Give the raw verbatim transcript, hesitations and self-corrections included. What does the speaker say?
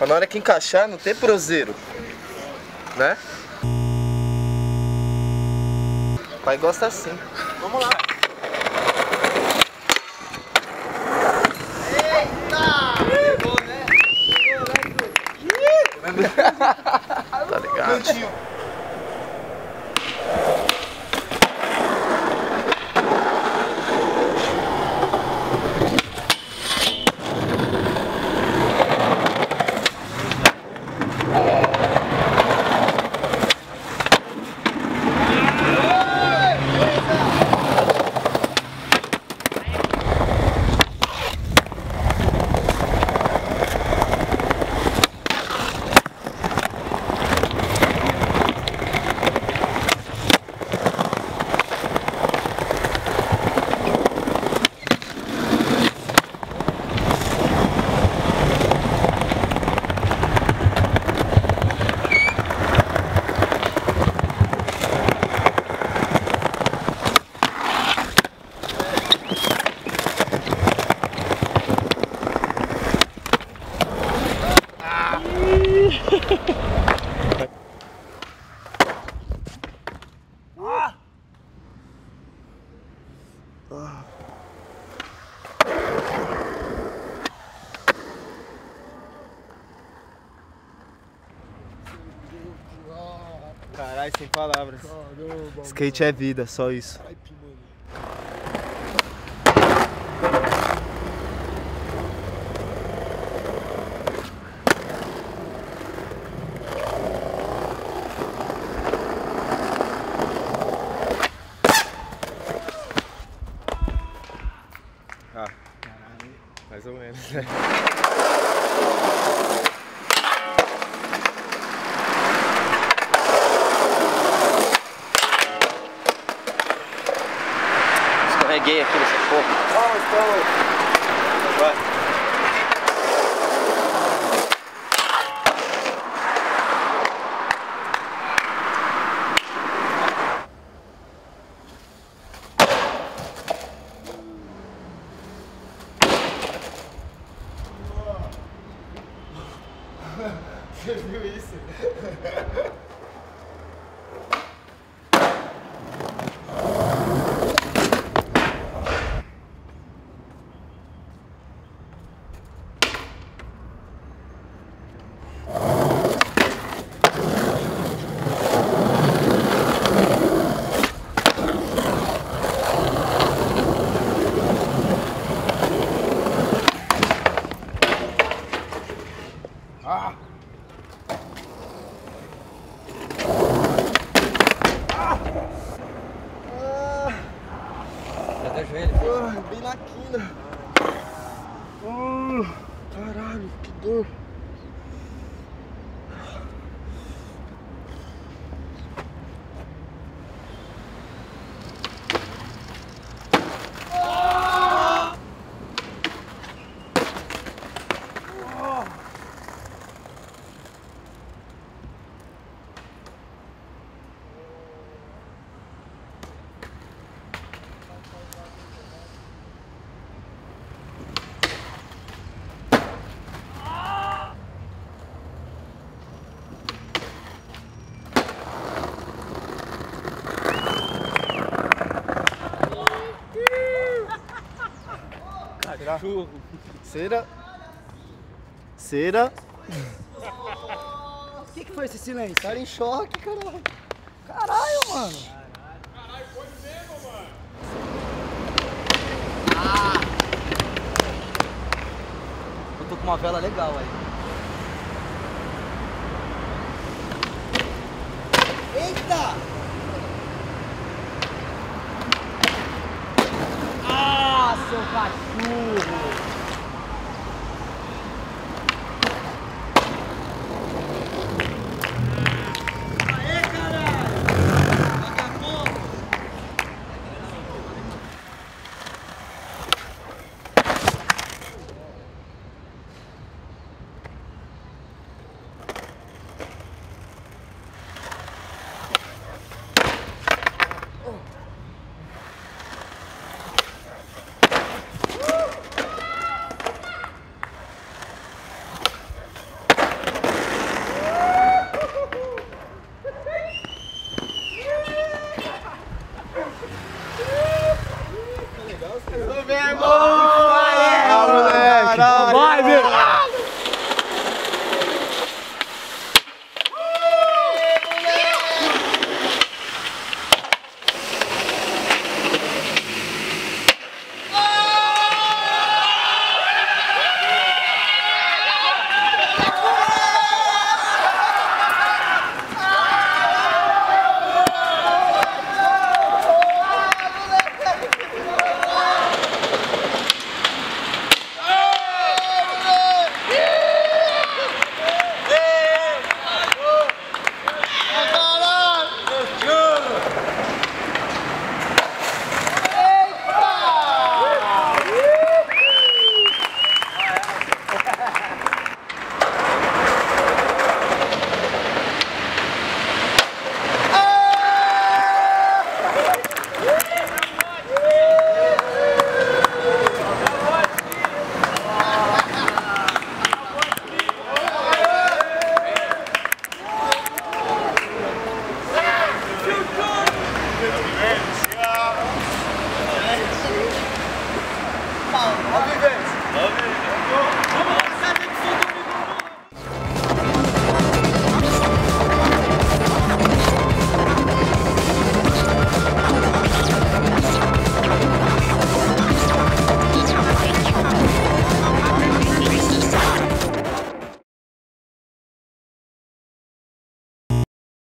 Mas na hora que encaixar, não tem proseiro, né? O pai gosta assim. Vamos lá. Eita! Pegou, né? Pegou, né? Tá ligado? Caralho, sem palavras. Caramba, skate mano. É vida, só isso. Ah, caralho. Mais ou menos, né? Escorreguei aqui nessa porra. Ah, então. Vai. Você viu isso? Ah! Ah, bem na quina. Oh, caralho, que dor. Ah! Oh! Churro. Cera. Cera. O que, que foi esse silêncio? O cara em choque, caralho. Caralho, mano. Caralho, foi mesmo, mano. Ah. Eu tô com uma vela legal aí. Eita! Seu cachorro!